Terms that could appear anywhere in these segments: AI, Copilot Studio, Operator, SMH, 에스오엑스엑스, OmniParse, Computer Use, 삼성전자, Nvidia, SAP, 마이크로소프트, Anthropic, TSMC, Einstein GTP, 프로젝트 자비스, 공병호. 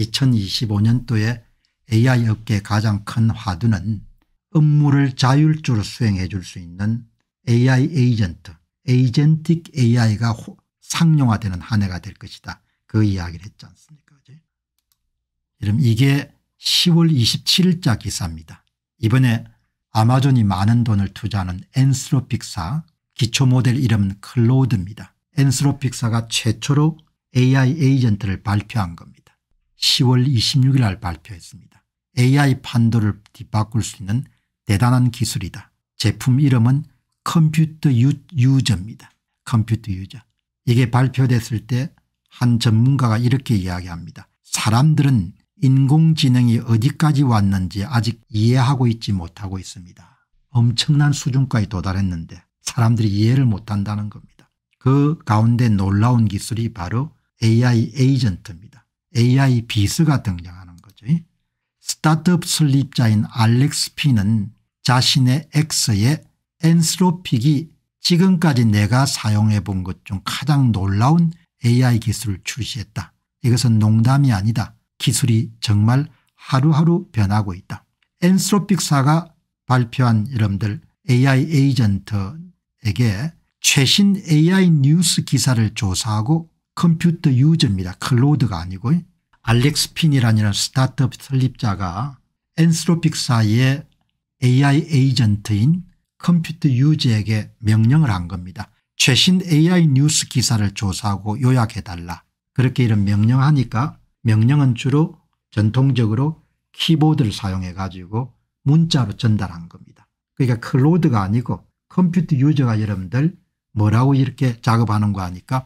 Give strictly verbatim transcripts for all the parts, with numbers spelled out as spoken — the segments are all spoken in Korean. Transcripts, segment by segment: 이천이십오 년도에 에이아이 업계의 가장 큰 화두는 업무를 자율적으로 수행해 줄 수 있는 에이아이 에이전트, 에이전틱 에이아이가 상용화되는 한 해가 될 것이다. 그 이야기를 했지 않습니까? 그럼 이게 시월 이십칠일자 기사입니다. 이번에 아마존이 많은 돈을 투자하는 앤스로픽사, 기초모델 이름은 클로드입니다. 앤스로픽사가 최초로 에이아이 에이전트를 발표한 겁니다. 시월 이십육일 날 발표했습니다. 에이아이 판도를 뒤바꿀 수 있는 대단한 기술이다. 제품 이름은 컴퓨터 유저입니다. 컴퓨터 유저. 이게 발표됐을 때 한 전문가가 이렇게 이야기합니다. 사람들은 인공지능이 어디까지 왔는지 아직 이해하고 있지 못하고 있습니다. 엄청난 수준까지 도달했는데 사람들이 이해를 못한다는 겁니다. 그 가운데 놀라운 기술이 바로 에이아이 에이전트입니다. 에이아이 비스가 등장하는 거죠. 스타트업 설립자인 알렉스 피는 자신의 X에 앤스로픽이 지금까지 내가 사용해 본 것 중 가장 놀라운 에이아이 기술을 출시했다. 이것은 농담이 아니다. 기술이 정말 하루하루 변하고 있다. 앤스로픽사가 발표한 여러분들 에이아이 에이전트에게 최신 에이아이 뉴스 기사를 조사하고 컴퓨터 유저입니다. 클로드가 아니고 알렉스 핀이라는 스타트업 설립자가 앤스로픽사의 에이아이 에이전트인 컴퓨터 유저에게 명령을 한 겁니다. 최신 에이아이 뉴스 기사를 조사하고 요약해달라. 그렇게 이런 명령하니까 명령은 주로 전통적으로 키보드를 사용해 가지고 문자로 전달한 겁니다. 그러니까 클로드가 아니고 컴퓨터 유저가 여러분들 뭐라고 이렇게 작업하는 거 하니까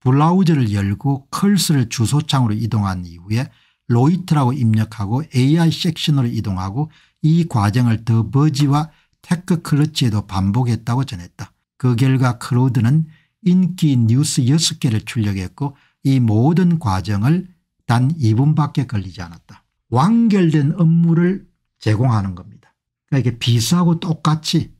브라우저를 열고 커서를 주소창으로 이동한 이후에 로이트라고 입력하고 에이아이 섹션으로 이동하고 이 과정을 더 버지와 테크 클러치에도 반복했다고 전했다. 그 결과 클로드는 인기 뉴스 여섯 개를 출력했고 이 모든 과정을 단 이 분밖에 걸리지 않았다. 완결된 업무를 제공하는 겁니다. 그러니까 이게 비슷하고 똑같이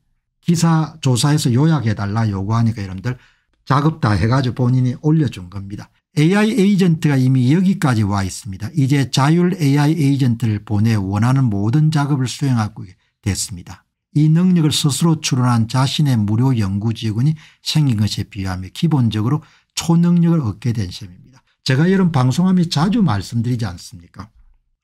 기사 조사해서 요약해달라 요구하니까 여러분들 작업 다 해가지고 본인이 올려준 겁니다. 에이아이 에이전트가 이미 여기까지 와 있습니다. 이제 자율 에이아이 에이전트를 보내 원하는 모든 작업을 수행하고 됐습니다. 이 능력을 스스로 추론한 자신의 무료 연구지원이 생긴 것에 비하며 기본적으로 초능력을 얻게 된 셈입니다. 제가 여러분 방송하며 자주 말씀드리지 않습니까?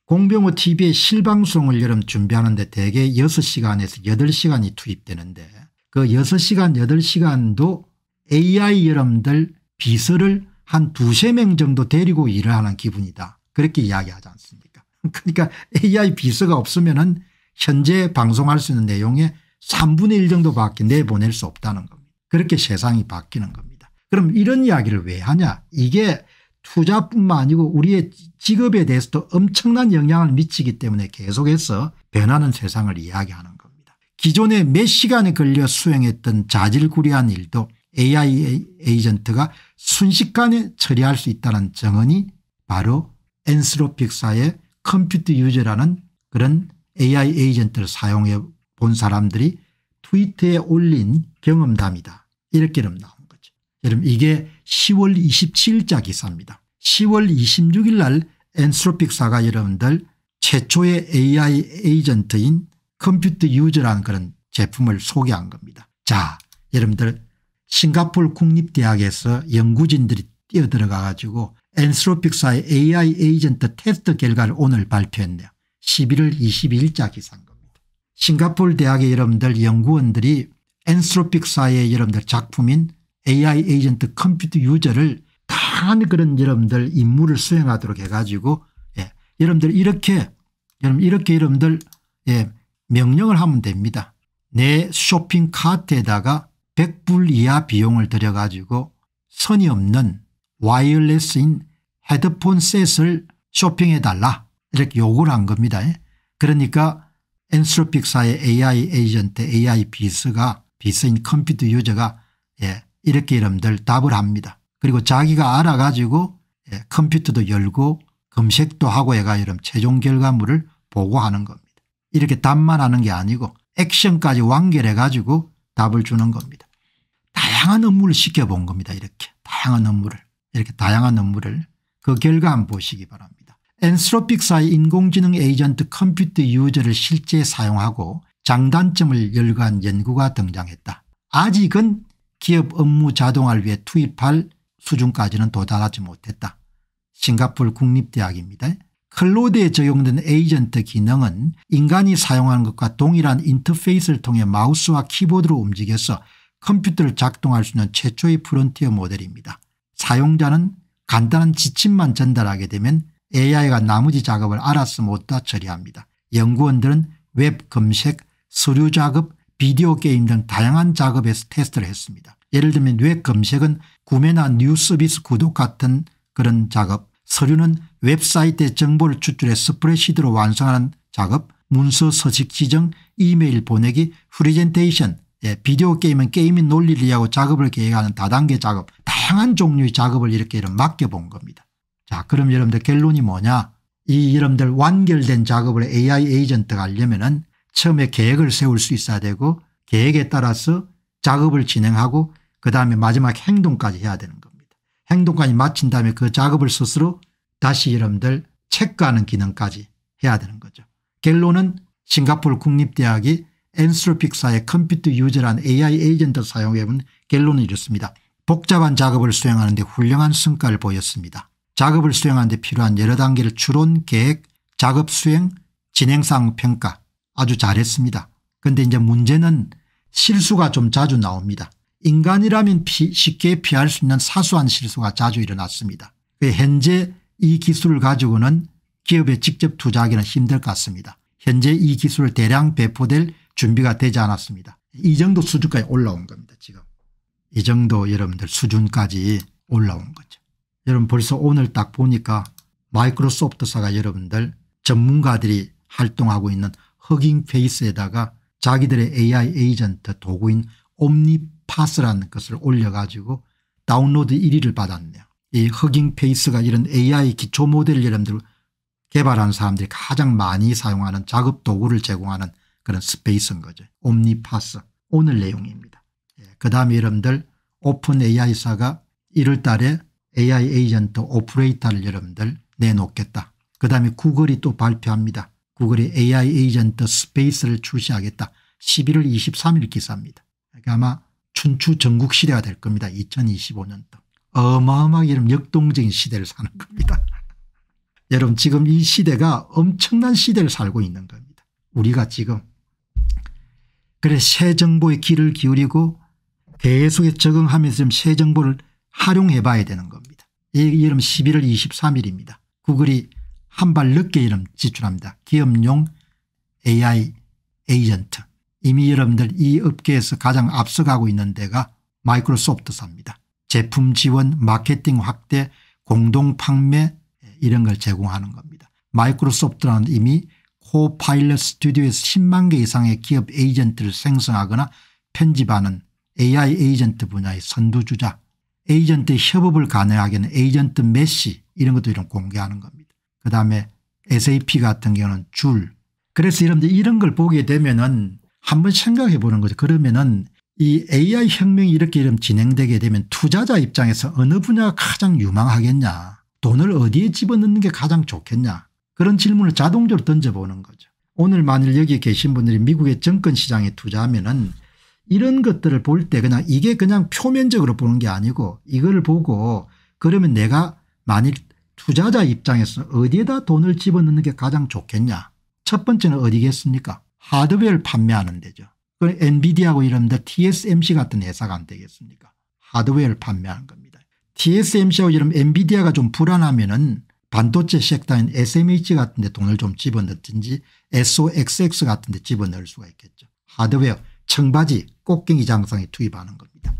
공병호 티비의 실방송을 여러분 준비하는데 대개 여섯 시간에서 여덟 시간이 투입되는데 그 여섯 시간, 여덟 시간도 에이아이 여러분들 비서를 한 두세 명 정도 데리고 일을 하는 기분이다. 그렇게 이야기하지 않습니까? 그러니까 에이아이 비서가 없으면은 현재 방송할 수 있는 내용의 삼분의 일 정도밖에 내보낼 수 없다는 겁니다. 그렇게 세상이 바뀌는 겁니다. 그럼 이런 이야기를 왜 하냐? 이게 투자뿐만 아니고 우리의 직업에 대해서도 엄청난 영향을 미치기 때문에 계속해서 변하는 세상을 이야기하는 겁니다. 기존에 몇 시간에 걸려 수행했던 자질구레한 일도 에이아이 에이전트가 순식간에 처리할 수 있다는 증언이 바로 앤스로픽사의 컴퓨터 유저라는 그런 에이아이 에이전트를 사용해 본 사람들이 트위터에 올린 경험담이다. 이렇게 나온 거죠. 여러분 이게 시월 이십칠일자 기사입니다. 시월 이십육일 날 앤스로픽사가 여러분들 최초의 에이아이 에이전트인 컴퓨터 유저라는 그런 제품을 소개한 겁니다. 자, 여러분들 싱가포르 국립대학에서 연구진들이 뛰어들어가 가지고 앤스로픽사의 에이아이 에이전트 테스트 결과를 오늘 발표했네요. 십일월 이십이일자 기사인 겁니다. 싱가포르 대학의 여러분들 연구원들이 앤스로픽사의 여러분들 작품인 에이아이 에이전트 컴퓨터 유저를 강한 그런 여러분들 임무를 수행하도록 해가지고 예, 여러분들 이렇게 여러분 이렇게 여러분들 예, 명령을 하면 됩니다. 내 쇼핑 카트에다가 백불 이하 비용을 들여가지고 선이 없는 와이어레스인 헤드폰 셋을 쇼핑해달라. 이렇게 요구를 한 겁니다. 그러니까 앤스로픽사의 에이아이 에이전트 에이아이 비스가 비스인 컴퓨터 유저가 예, 이렇게 여러분들 답을 합니다. 그리고 자기가 알아가지고 예, 컴퓨터도 열고 검색도 하고 해가 여러분 최종 결과물을 보고하는 겁니다. 이렇게 답만 하는 게 아니고 액션까지 완결해가지고 답을 주는 겁니다. 다양한 업무를 시켜본 겁니다. 이렇게 다양한 업무를 이렇게 다양한 업무를 그 결과 한번 보시기 바랍니다. 앤스트로픽사의 인공지능 에이전트 컴퓨터 유저를 실제 사용하고 장단점을 열거한 연구가 등장했다. 아직은 기업 업무 자동화를 위해 투입할 수준까지는 도달하지 못했다. 싱가포르 국립대학입니다. 클로드에 적용된 에이전트 기능은 인간이 사용하는 것과 동일한 인터페이스를 통해 마우스와 키보드로 움직여서 컴퓨터를 작동할 수 있는 최초의 프론티어 모델입니다. 사용자는 간단한 지침만 전달하게 되면 에이아이가 나머지 작업을 알아서 못다 처리합니다. 연구원들은 웹 검색, 서류 작업, 비디오 게임 등 다양한 작업에서 테스트를 했습니다. 예를 들면 웹 검색은 구매나 뉴 서비스 구독 같은 그런 작업, 서류는 웹사이트에 정보를 추출해 스프레시드로 완성하는 작업, 문서 서식 지정, 이메일 보내기, 프리젠테이션, 예, 비디오 게임은 게임의 논리를 이해하고 작업을 계획하는 다단계 작업, 다양한 종류의 작업을 이렇게 이런 맡겨본 겁니다. 자, 그럼 여러분들 결론이 뭐냐? 이 여러분들 완결된 작업을 에이아이 에이전트가 하려면은 처음에 계획을 세울 수 있어야 되고, 계획에 따라서 작업을 진행하고 그다음에 마지막 행동까지 해야 되는 겁니다. 행동까지 마친 다음에 그 작업을 스스로 다시 여러분들 체크하는 기능까지 해야 되는 거죠. 결론은 싱가포르 국립대학이 앤스트로픽사의 컴퓨터 유저란 에이아이 에이전트를 사용해본 결론은 이렇습니다. 복잡한 작업을 수행하는 데 훌륭한 성과를 보였습니다. 작업을 수행하는 데 필요한 여러 단계를 추론, 계획, 작업 수행, 진행상 평가 아주 잘했습니다. 그런데 이제 문제는 실수가 좀 자주 나옵니다. 인간이라면 피, 쉽게 피할 수 있는 사소한 실수가 자주 일어났습니다. 현재 이 기술을 가지고는 기업에 직접 투자하기는 힘들 것 같습니다. 현재 이 기술 대량 배포될 준비가 되지 않았습니다. 이 정도 수준까지 올라온 겁니다. 지금 이 정도 여러분들 수준까지 올라온 거죠. 여러분 벌써 오늘 딱 보니까 마이크로소프트사가 여러분들 전문가들이 활동하고 있는 허깅페이스에다가 자기들의 에이아이 에이전트 도구인 옴니파스라는 것을 올려가지고 다운로드 일 위를 받았네요. 이 허깅페이스가 이런 에이아이 기초 모델을 여러분들 개발한 사람들이 가장 많이 사용하는 작업 도구를 제공하는 그런 스페이스인 거죠. 옴니파스 오늘 내용입니다. 예, 그 다음에 여러분들 오픈 에이아이사가 일월 달에 에이아이 에이전트 오퍼레이터를 여러분들 내놓겠다. 그 다음에 구글이 또 발표합니다. 구글이 에이아이 에이전트 스페이스를 출시하겠다. 십일월 이십삼일 기사입니다. 그러니까 아마 춘추 전국 시대가 될 겁니다. 이천이십오년도. 어마어마하게 여러분 역동적인 시대를 사는 겁니다. 여러분 지금 이 시대가 엄청난 시대를 살고 있는 겁니다. 우리가 지금. 그래서 새 정보에 귀를 기울이고 계속해서 적응하면서 좀 새 정보를 활용해 봐야 되는 겁니다. 이 여름 십일월 이십삼일입니다. 구글이 한 발 늦게 이름 지출합니다. 기업용 에이아이 에이전트. 이미 여러분들 이 업계에서 가장 앞서가고 있는 데가 마이크로소프트사입니다. 제품 지원, 마케팅 확대, 공동 판매 이런 걸 제공하는 겁니다. 마이크로소프트는 이미 코파일럿 스튜디오에서 십만 개 이상의 기업 에이전트를 생성하거나 편집하는 에이아이 에이전트 분야의 선두주자. 에이전트의 협업을 가능하게 하는 에이전트 메시 이런 것도 이런 공개하는 겁니다. 그다음에 에스에이피 같은 경우는 줄. 그래서 여러분들 이런 걸 보게 되면은 한번 생각해 보는 거죠. 그러면은 이 에이아이 혁명이 이렇게 이런 진행되게 되면 투자자 입장에서 어느 분야가 가장 유망하겠냐, 돈을 어디에 집어넣는 게 가장 좋겠냐, 그런 질문을 자동적으로 던져보는 거죠. 오늘 만일 여기 계신 분들이 미국의 증권시장에 투자하면은 이런 것들을 볼 때 그냥 이게 그냥 표면적으로 보는 게 아니고 이걸 보고 그러면 내가 만일 투자자 입장에서 어디에다 돈을 집어넣는 게 가장 좋겠냐. 첫 번째는 어디겠습니까? 하드웨어를 판매하는 데죠. 그 엔비디아하고 이런데 티에스엠씨 같은 회사가 안 되겠습니까? 하드웨어를 판매하는 겁니다. 티에스엠씨하고 이런 엔비디아가 좀 불안하면은 반도체 섹터인 에스엠에이치 같은 데 돈을 좀 집어넣든지 에스오엑스엑스 같은 데 집어넣을 수가 있겠죠. 하드웨어, 청바지, 꽃갱이 장성에 투입하는 겁니다.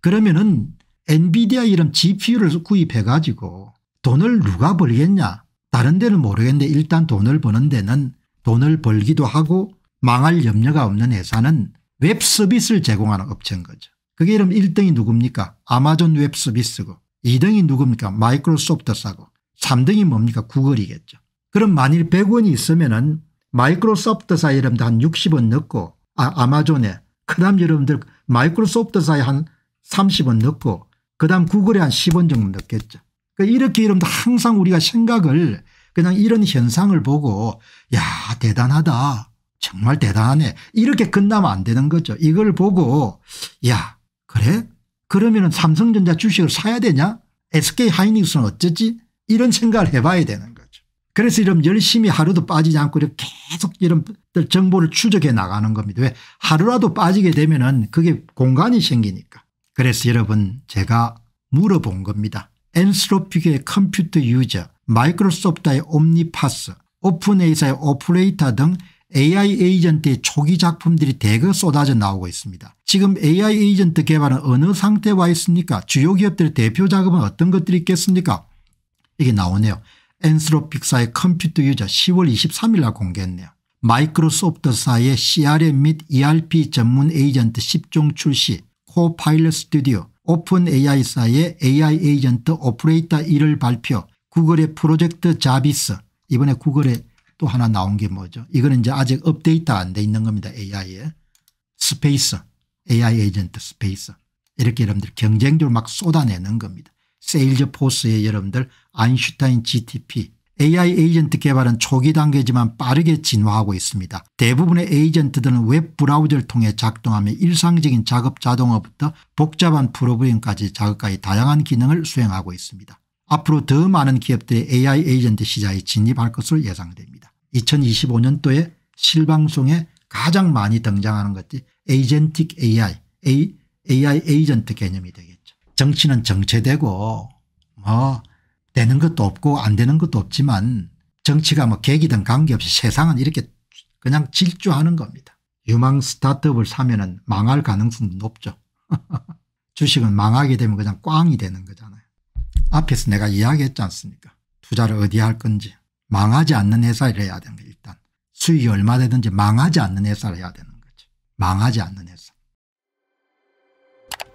그러면은 엔비디아 이런 지피유를 구입해 가지고 돈을 누가 벌겠냐. 다른 데는 모르겠는데 일단 돈을 버는 데는 돈을 벌기도 하고 망할 염려가 없는 회사는 웹 서비스를 제공하는 업체인 거죠. 그게 이러면 일 등이 누굽니까? 아마존 웹 서비스고, 이 등이 누굽니까? 마이크로소프트사고, 삼 등이 뭡니까? 구글이겠죠. 그럼 만일 백 원이 있으면은 마이크로소프트사 여러분들 한 육십 원 넣고, 아, 아마존에, 그 다음 여러분들 마이크로소프트사에 한 삼십 원 넣고, 그 다음 구글에 한 십 원 정도 넣겠죠. 그러니까 이렇게 여러분들 항상 우리가 생각을 그냥 이런 현상을 보고 야 대단하다 정말 대단하네 이렇게 끝나면 안 되는 거죠. 이걸 보고 야 그래? 그러면은 삼성전자 주식을 사야 되냐? 에스케이하이닉스는 어쩌지? 이런 생각을 해봐야 되는 거죠. 그래서 이런 열심히 하루도 빠지지 않고 이렇게 계속 이런 정보를 추적해 나가는 겁니다. 왜? 하루라도 빠지게 되면은 그게 공간이 생기니까. 그래서 여러분 제가 물어본 겁니다. 앤스로픽의 컴퓨터 유저, 마이크로소프트의 옴니파스, 오픈에이사의 오퍼레이터 등 에이아이 에이전트의 초기 작품들이 대거 쏟아져 나오고 있습니다. 지금 에이아이 에이전트 개발은 어느 상태에 와 있습니까? 주요 기업들의 대표 작업은 어떤 것들이 있겠습니까? 이게 나오네요. 앤스로픽사의 컴퓨터 유저 시월 이십삼일 날 공개했네요. 마이크로소프트사의 씨알엠 및 이알피 전문 에이전트 십 종 출시, 코파일럿 스튜디오, 오픈 에이아이사의 에이아이 에이전트 오퍼레이터 일을 발표, 구글의 프로젝트 자비스, 이번에 구글의 또 하나 나온 게 뭐죠? 이거는 이제 아직 업데이트 안 돼 있는 겁니다. 에이아이에. 스페이스, 에이아이 에이전트 스페이스. 이렇게 여러분들 경쟁적으로 막 쏟아내는 겁니다. 세일즈 포스의 여러분들 아인슈타인 지티피. 에이아이 에이전트 개발은 초기 단계지만 빠르게 진화하고 있습니다. 대부분의 에이전트들은 웹 브라우저를 통해 작동하며 일상적인 작업 자동화부터 복잡한 프로그램까지 작업까지 다양한 기능을 수행하고 있습니다. 앞으로 더 많은 기업들이 에이아이 에이전트 시장에 진입할 것으로 예상됩니다. 이천이십오년도에 실방송에 가장 많이 등장하는 것이 에이젠틱 에이아이, 에이, 에이아이 에이전트 개념이 되겠죠. 정치는 정체되고 뭐 되는 것도 없고 안 되는 것도 없지만 정치가 뭐 계기든 관계없이 세상은 이렇게 그냥 질주하는 겁니다. 유망 스타트업을 사면은 망할 가능성도 높죠. 주식은 망하게 되면 그냥 꽝이 되는 거잖아요. 앞에서 내가 이야기했지 않습니까? 투자를 어디에 할 건지. 망하지 않는 회사를 해야 되는 거예요. 일단 수익이 얼마 되든지 망하지 않는 회사를 해야 되는 거죠. 망하지 않는 회사.